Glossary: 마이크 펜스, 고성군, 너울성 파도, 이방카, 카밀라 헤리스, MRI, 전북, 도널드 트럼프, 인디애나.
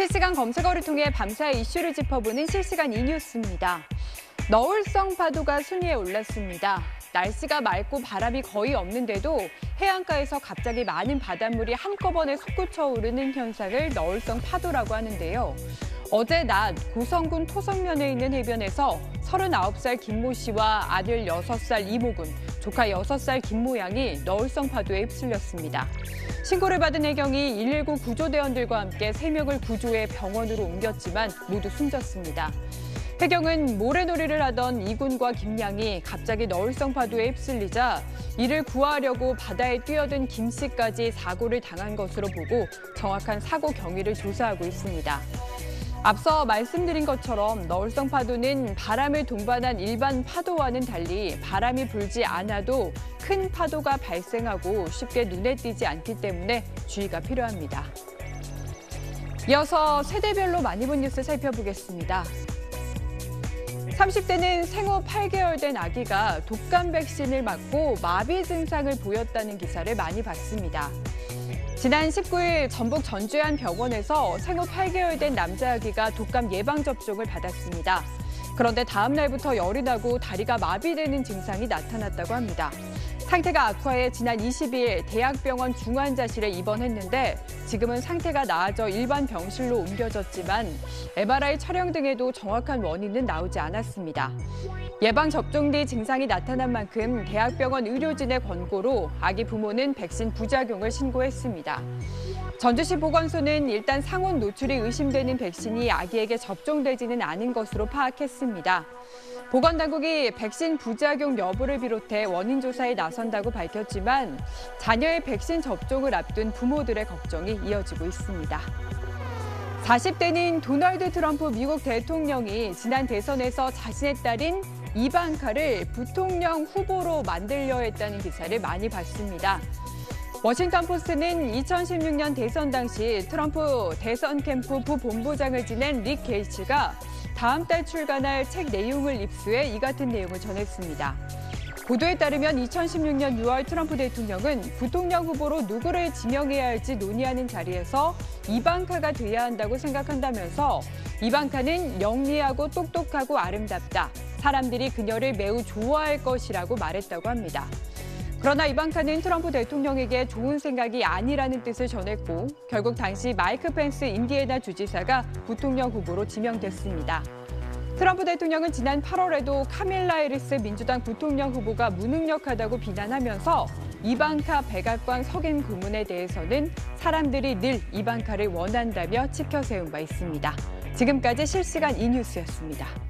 실시간 검색어를 통해 밤사이 이슈를 짚어보는 실시간 이뉴스입니다. 너울성 파도가 순위에 올랐습니다. 날씨가 맑고 바람이 거의 없는데도 해안가에서 갑자기 많은 바닷물이 한꺼번에 솟구쳐 오르는 현상을 너울성 파도라고 하는데요. 어제 낮 고성군 토성면에 있는 해변에서 39살 김모 씨와 아들 6살 이모군, 조카 6살 김모 양이 너울성 파도에 휩쓸렸습니다. 신고를 받은 해경이 119 구조대원들과 함께 3명을 구조해 병원으로 옮겼지만 모두 숨졌습니다. 해경은 모래놀이를 하던 이군과 김양이 갑자기 너울성 파도에 휩쓸리자 이를 구하려고 바다에 뛰어든 김 씨까지 사고를 당한 것으로 보고 정확한 사고 경위를 조사하고 있습니다. 앞서 말씀드린 것처럼 너울성 파도는 바람을 동반한 일반 파도와는 달리 바람이 불지 않아도 큰 파도가 발생하고 쉽게 눈에 띄지 않기 때문에 주의가 필요합니다. 이어서 세대별로 많이 본 뉴스 살펴보겠습니다. 30대는 생후 8개월 된 아기가 독감 백신을 맞고 마비 증상을 보였다는 기사를 많이 봤습니다. 지난 19일 전북 전주의 한 병원에서 생후 8개월 된 남자 아기가 독감 예방접종을 받았습니다. 그런데 다음 날부터 열이 나고 다리가 마비되는 증상이 나타났다고 합니다. 상태가 악화해 지난 22일 대학병원 중환자실에 입원했는데 지금은 상태가 나아져 일반 병실로 옮겨졌지만 MRI 촬영 등에도 정확한 원인은 나오지 않았습니다. 예방접종 뒤 증상이 나타난 만큼 대학병원 의료진의 권고로 아기 부모는 백신 부작용을 신고했습니다. 전주시 보건소는 일단 상온 노출이 의심되는 백신이 아기에게 접종되지는 않은 것으로 파악했습니다. 보건당국이 백신 부작용 여부를 비롯해 원인 조사에 나선다고 밝혔지만 자녀의 백신 접종을 앞둔 부모들의 걱정이 이어지고 있습니다. 40대는 도널드 트럼프 미국 대통령이 지난 대선에서 자신의 딸인 이방카를 부통령 후보로 만들려 했다는 기사를 많이 봤습니다. 워싱턴포스트는 2016년 대선 당시 트럼프 대선 캠프 부본부장을 지낸 릭 게이츠가 다음 달 출간할 책 내용을 입수해 이 같은 내용을 전했습니다. 보도에 따르면 2016년 6월 트럼프 대통령은 부통령 후보로 누구를 지명해야 할지 논의하는 자리에서 이방카가 돼야 한다고 생각한다면서 이방카는 영리하고 똑똑하고 아름답다. 사람들이 그녀를 매우 좋아할 것이라고 말했다고 합니다. 그러나 이방카는 트럼프 대통령에게 좋은 생각이 아니라는 뜻을 전했고 결국 당시 마이크 펜스 인디애나 주지사가 부통령 후보로 지명됐습니다. 트럼프 대통령은 지난 8월에도 카밀라 헤리스 민주당 부통령 후보가 무능력하다고 비난하면서 이방카 백악관 석임 고문에 대해서는 사람들이 늘 이방카를 원한다며 치켜세운 바 있습니다. 지금까지 실시간 이뉴스였습니다.